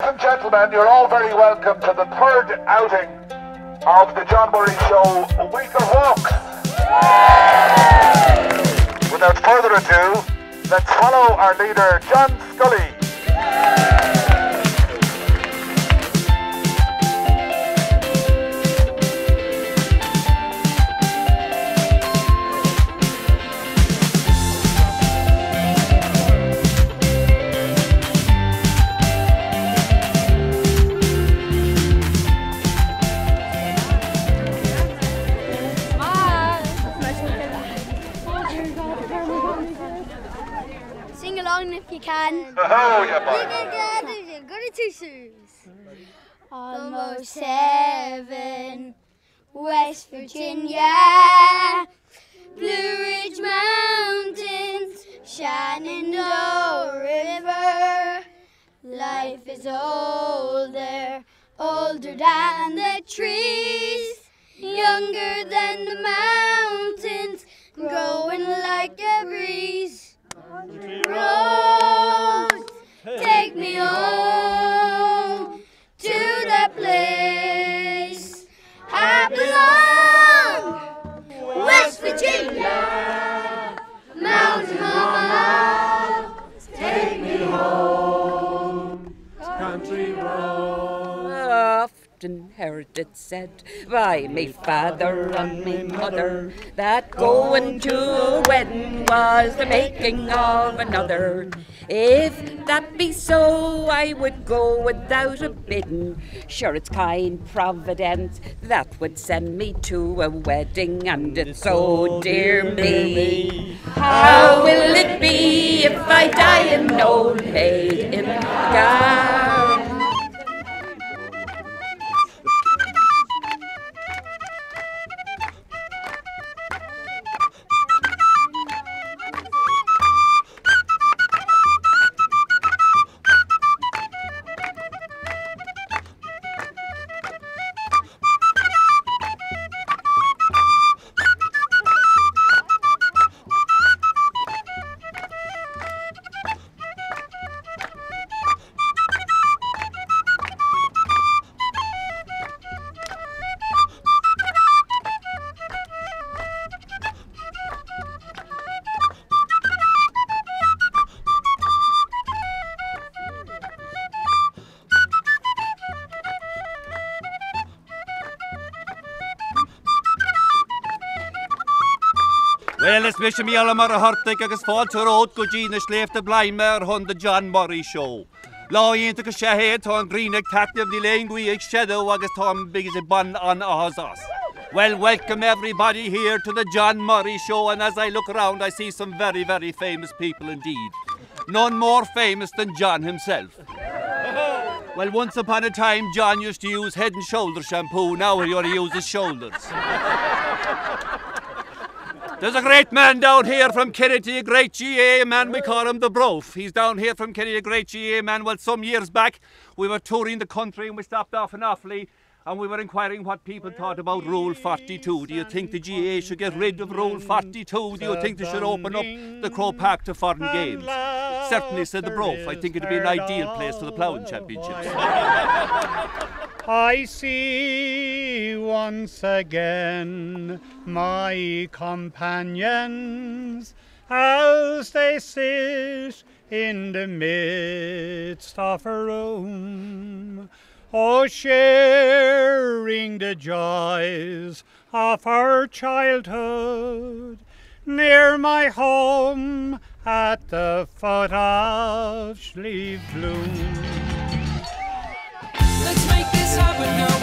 Ladies and gentlemen, you're all very welcome to the third outing of the John Murray Show Week of Walk. Yay! Without further ado, let's follow our leader, John Scully. Sing along if you can. Oh, yeah, boy. Got it too soon. Almost 7, West Virginia, Blue Ridge Mountains, Shenandoah River. Life is older, older than the trees, younger than the mountains, growing like a breeze. Road, take me home to the place I belong, West Virginia, mountain home, take me home, country road. I often heard it said by me father and me mother that going to a wedding was the making of another. If that be so, I would go without a bidding. Sure, it's kind Providence that would send me to a wedding, and it's oh dear me, how will it be if I die an old maid in gown? Well, it's wishing me all a mother heartache agus fáil to road go Gina Slieve the blind mare on the John Murray Show. Lying to a shahe ton green active the language shadow agus Tom big as a bun on Ozos. Well, welcome everybody here to the John Murray Show, and as I look around I see some very, very famous people indeed. None more famous than John himself. Well, once upon a time John used to use head and shoulder shampoo, now he only uses shoulders. There's a great man down here from Kerry, a great GA man, we call him the Brof. He's down here from Kerry, a great GA man. Well, some years back, we were touring the country and we stopped off in Offaly and we were inquiring what people thought about Rule 42. Do you think the GA should get rid of Rule 42? Do you think they should open up the Croagh Patrick to foreign games? Certainly, said the Brof. I think it'd be an ideal place for the ploughing championships. I see once again my companions as they sit in the midst of a room, oh, sharing the joys of our childhood, near my home at the foot of Slieve Bloom. Let's make this happen now.